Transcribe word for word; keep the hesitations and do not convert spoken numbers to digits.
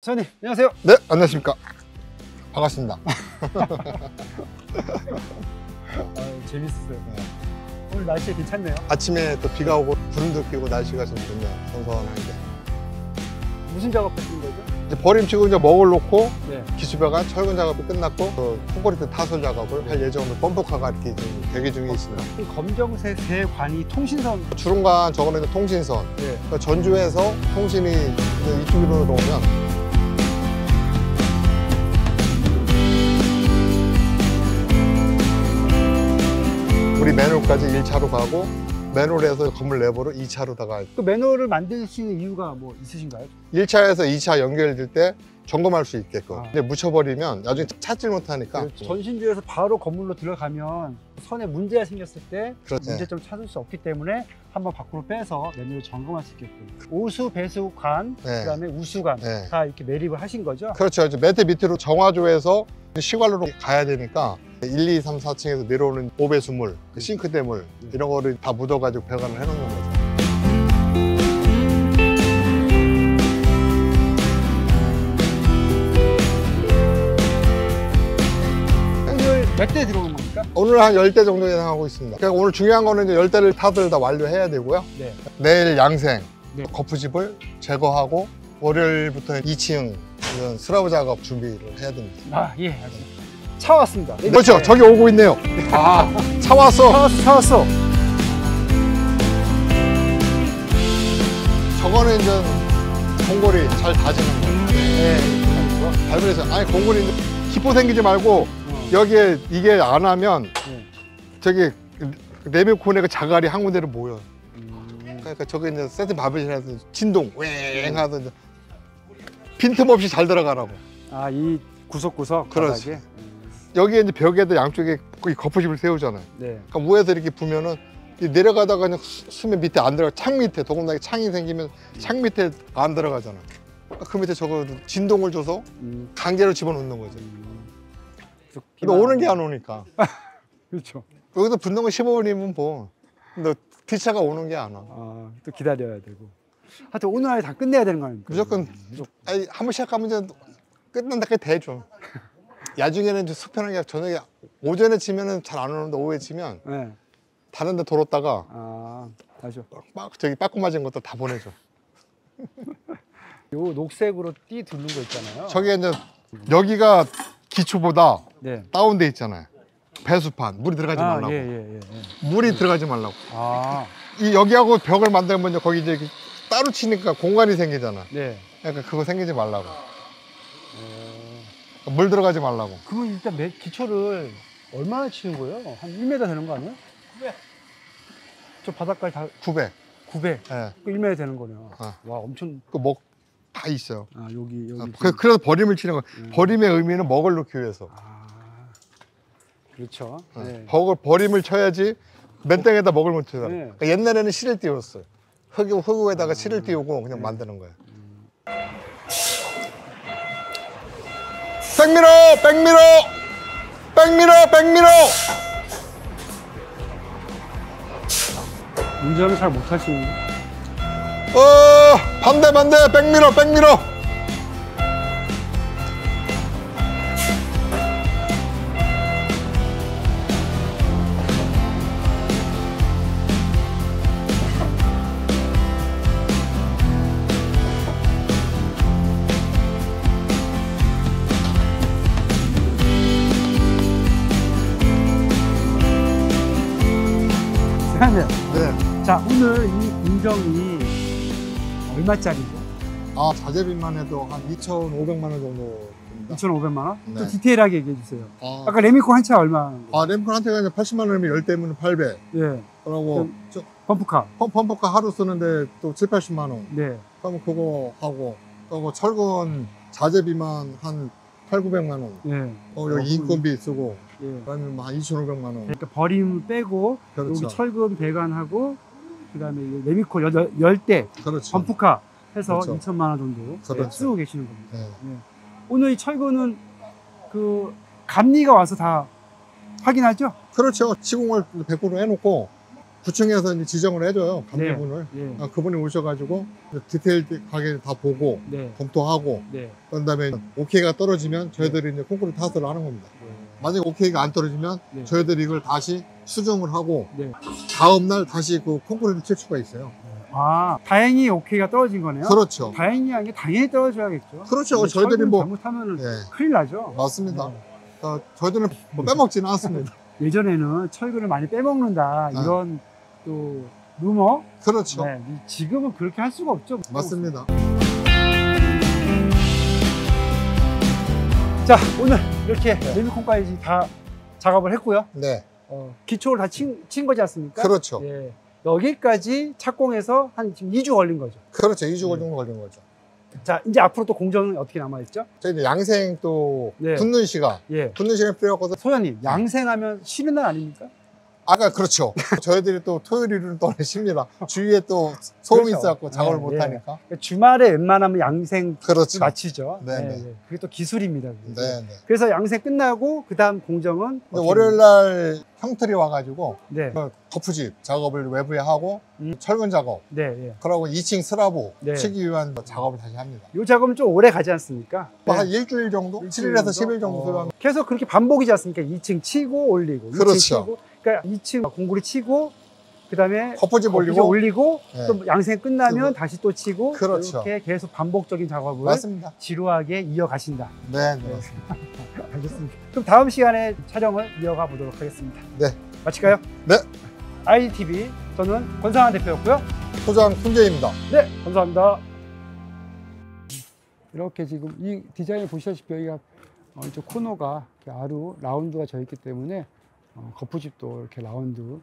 사장님 안녕하세요. 네, 안녕하십니까. 반갑습니다. 아, 재밌었어요. 네. 오늘 날씨 괜찮네요. 아침에 또 비가 오고 구름도 끼고 날씨가 좀 좋네요. 선선한데. 무슨 작업하시는 거죠? 이제 버림치고 이제 먹을 놓고 네. 기수벼간 철근 작업이 끝났고 그 콘크리트 타설 작업을 네. 할 예정으로 펌프카가 이렇게 대기 중에 있습니다. 검정색 세 관이 통신선? 주름관 저거는 통신선. 네. 그러니까 전주에서 통신이 이쪽으로 들어오면 우리 맨홀까지 일 차로 가고 맨홀에서 건물 내부로 이 차로다가 그 맨홀을 만드시는 이유가 뭐 있으신가요? 일 차에서 이 차 연결될 때 점검할 수 있게끔. 아. 근데 묻혀버리면 나중에 찾질 못하니까. 네, 전신주에서 바로 건물로 들어가면 선에 문제가 생겼을 때 그렇지. 문제점을 찾을 수 없기 때문에 한번 밖으로 빼서 맨홀을 점검할 수 있게끔. 오수, 배수, 관, 네. 그다음에 우수관 네. 다 이렇게 매립을 하신 거죠? 그렇죠. 이제 매트 밑으로 정화조에서 시관로로 가야 되니까 일, 이, 삼, 사 층에서 내려오는 오배수물, 그 싱크대물 네. 이런 거를 다 묻어가지고 배관을 해놓은 거죠. 오늘 몇 대 들어오는 겁니까? 오늘 한 열 대 정도 예상하고 있습니다. 그러니까 오늘 중요한 거는 이제 열 대를 다들 다 완료해야 되고요. 네. 내일 양생, 네. 거푸집을 제거하고 월요일부터 이 층 이런 슬라브 작업 준비를 해야 됩니다. 아, 예. 알겠습니다. 차 왔습니다. 그렇죠. 네. 저기 오고 있네요. 아, 차 왔어. 차 왔어. 차 왔어. 저거는 이제 공골이 잘 다지는 거예요. 네. 발브레이션. 아니, 공골인데 기포 생기지 말고 어. 여기에 이게 안 하면 네. 저기 레미콘의 그 자갈이 한 군데로 모여. 음. 그러니까 저게 이제 세트 바벨이라서 진동 웽 하서 빈틈없이 잘 들어가라고. 아, 이 구석구석 그렇지. 여기에 이제 벽에도 양쪽에 거푸집을 세우잖아요. 네. 그러니까 위에서 이렇게 보면은 내려가다가 그냥 수면 밑에 안 들어가, 창 밑에 더군다나 창이 생기면 창 밑에 안 들어가잖아. 그 밑에 저거 진동을 줘서 강제로 집어넣는 거죠. 음. 근데 오는 게 안 오니까. 그렇죠. 여기서 붙는 거 십오 분이면 뭐. 근데 기차가 오는 게 안 와. 아, 또 기다려야 되고. 하여튼 오늘 안에 다 끝내야 되는 거 아닙니까? 무조건. 무조건. 아니, 한 번 시작하면 이제 끝난 데까지 대죠. 야중에는 수평하게 저녁에 오전에 치면은 잘 안 오는데 오후에 치면 네. 다른 데 돌았다가 아, 다시 막 저기 빠꾸 맞은 것도 다 보내줘. 요 녹색으로 띠 두른 거 있잖아요. 저게 이제 여기가 기초보다 네. 다운돼 있잖아요. 배수판 물이 들어가지 아, 말라고. 예, 예, 예. 물이 예. 들어가지 말라고. 아. 이 여기하고 벽을 만들면 이제 거기 이제 따로 치니까 공간이 생기잖아. 네. 그러니까 그거 생기지 말라고. 물 들어가지 말라고. 그건 일단 매, 기초를 얼마나 치는 거예요? 한 일 미터 되는 거 아니에요? 구백. 저 바닥까지 다 구백. 구백. 예. 일 미터 되는 거네요. 아. 와, 엄청. 그 먹 다 있어요. 아, 여기 여기. 아, 그, 그래서 버림을 치는 거. 예. 버림의 의미는 먹을 놓기 위해서. 아, 그렇죠. 예. 예. 버걸 버림을 쳐야지 맨땅에다 먹을 못 쳐요. 예. 그러니까 옛날에는 실을 띄웠어요. 흙 흙에다가 아. 실을 띄우고 그냥 예. 만드는 거예요. 음. 백미러! 백미러! 백미러! 백미러! 운전을 잘 못하시는데? 어... 반대 반대! 백미러! 백미러! 네. 자, 오늘 이 인정이 얼마짜리죠? 아, 자재비만 해도 한 이천오백만 원 정도 됩니다. 이천오백만 원? 네. 또 디테일하게 얘기해 주세요. 아. 아까 레미콘 한 차가 얼마? 아, 레미콘 한 차가 팔십만 원이면 열 대면 팔백. 예. 그러고 저, 펌프카. 펌, 펌프카 하루 쓰는데 또 칠, 팔십만 원. 네. 그럼 그거 하고, 그리고 철근 자재비만 한 팔, 구백만 원. 예. 어, 여기 인건비 쓰고. 예. 그러면 뭐 한 이천오백만 원. 그러니까 버림 빼고, 그렇죠. 여기 철근 배관하고, 그 다음에 레미콘 열 대, 그렇죠. 펌프카 해서 그렇죠. 이천만 원 정도 그렇죠. 쓰고 계시는 겁니다. 예. 예. 오늘 이 철근은 그, 감리가 와서 다 확인하죠? 그렇죠. 시공을 백 퍼센트 해놓고, 구청에서 이제 지정을 해줘요. 간부분을. 네. 네. 그분이 오셔가지고 디테일하게 다 보고 네. 검토하고 네. 그런 다음에 오케이가 떨어지면 저희들이 이제 콩쿠르 탓을 하는 겁니다. 네. 만약에 오케이가 안 떨어지면 네. 저희들이 이걸 다시 수정을 하고 네. 다음날 다시 그 콘크리트 칠 수가 있어요. 아, 다행히 오케이가 떨어진 거네요? 그렇죠. 다행히 한 게 당연히 떨어져야겠죠. 그렇죠. 저희들이 뭐 잘못하면 네. 큰일 나죠. 맞습니다. 네. 그러니까 저희들은 뭐 빼먹지는 않습니다. 예전에는 철근을 많이 빼먹는다 네. 이런 또 루머? 그렇죠. 네. 지금은 그렇게 할 수가 없죠. 맞습니다. 자, 오늘 이렇게 네. 레미콘까지 다 작업을 했고요. 네. 어, 기초를 다 친, 친 거지 않습니까? 그렇죠. 예. 여기까지 착공해서 한 지금 이 주 걸린 거죠. 그렇죠. 이 주 네. 정도 걸린 거죠. 자, 이제 앞으로 또 공정은 어떻게 남아있죠? 저 이제 양생 또 네. 굳는 시간. 예. 굳는 시간 필요하거든요. 소연님, 양생하면 쉬는 날 아닙니까? 아까 그렇죠. 저희들이 또 토요일은 또 쉽니다. 주위에 또 소음이 그렇죠. 있어갖고 작업을 네, 못하니까. 네. 그러니까 주말에 웬만하면 양생 그렇죠. 마치죠. 네, 네. 네. 그게 또 기술입니다. 그게. 네, 네. 그래서 양생 끝나고 그 다음 공정은 월요일날 형틀이 와가지고 네. 거푸집 작업을 외부에 하고 음. 철근 작업 네, 네. 그러고 이 층 슬라브 네. 치기 위한 작업을 다시 합니다. 이 작업은 좀 오래 가지 않습니까? 네. 한 일주일 정도? 일주일 칠일에서 정도? 십 일 정도. 어. 계속 그렇게 반복이지 않습니까? 이 층 치고 올리고 그렇죠. 이 층 치고 그러니까 이 층 공구리 치고 그 다음에 거푸집 올리고, 올리고 네. 또 양생 끝나면 다시 또 치고 그렇죠. 이렇게 계속 반복적인 작업을 맞습니다. 지루하게 이어가신다. 네, 네. 맞습니다. 알겠습니다. 그럼 다음 시간에 촬영을 이어가 보도록 하겠습니다. 네, 마칠까요? 네. 아이지티비 저는 권상환 대표였고요. 소장 손재희입니다. 네, 감사합니다. 이렇게 지금 이 디자인을 보시다시피 여기가 어, 이쪽 코너가 아루 라운드가 져 있기 때문에 어, 거푸집도 이렇게 라운드